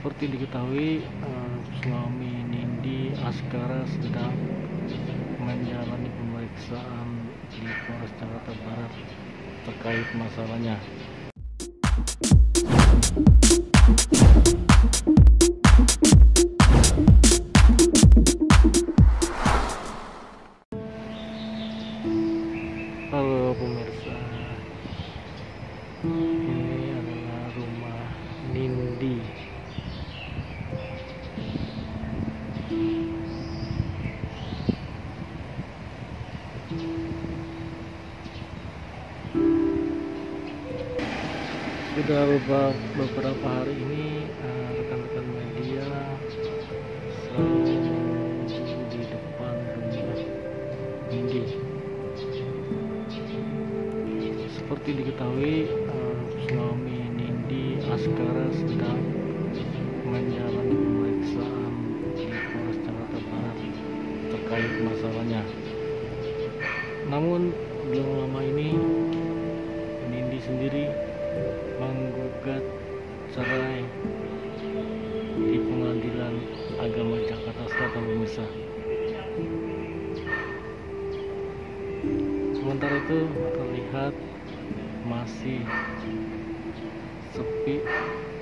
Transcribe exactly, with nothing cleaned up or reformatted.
Seperti diketahui, uh, suami Nindy Askara sedang menjalani pemeriksaan di Polres Jakarta Barat terkait masalahnya. Halo pemirsa, ini adalah rumah Nindy. Sudah beberapa hari ini rekan-rekan uh, media selalu di depan rumah Nindy. Seperti diketahui, uh, suami Nindy Askara sedang menjalani pemeriksaan di Polres Jakarta Barat terkait masalahnya. Namun belum lama ini Nindy sendiri menggugat cerai di Pengadilan Agama Jakarta Selatan, pemirsa. Sementara itu terlihat masih sepi